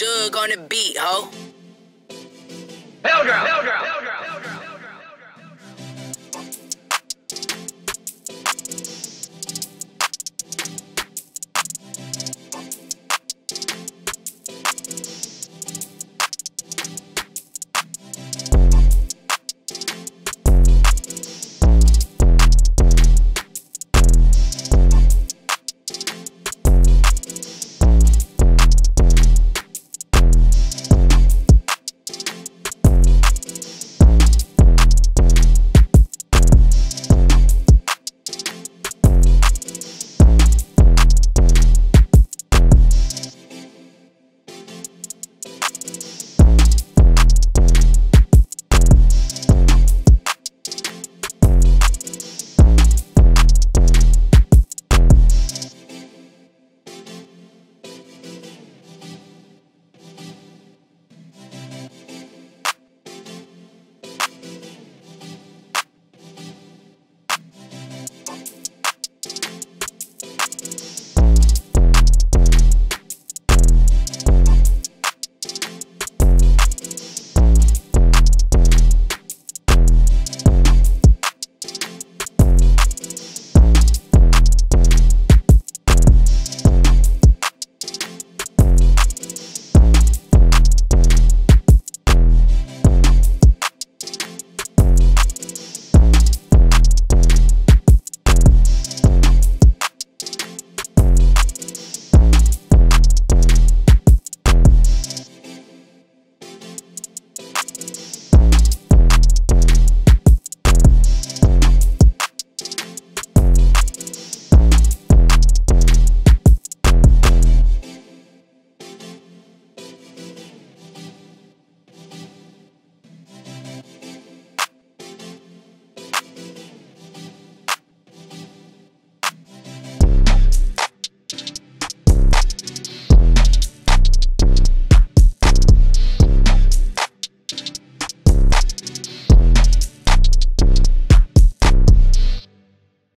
Jugg on the beat, ho. Hell girl.